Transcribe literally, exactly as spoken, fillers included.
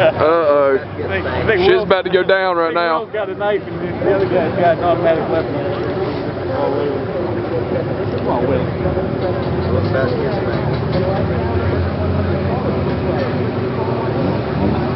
Uh-oh. Shit's about to go down right now. Will's got a knife and the other guy's got an automatic weapon. Come on, Will. Come on, Will.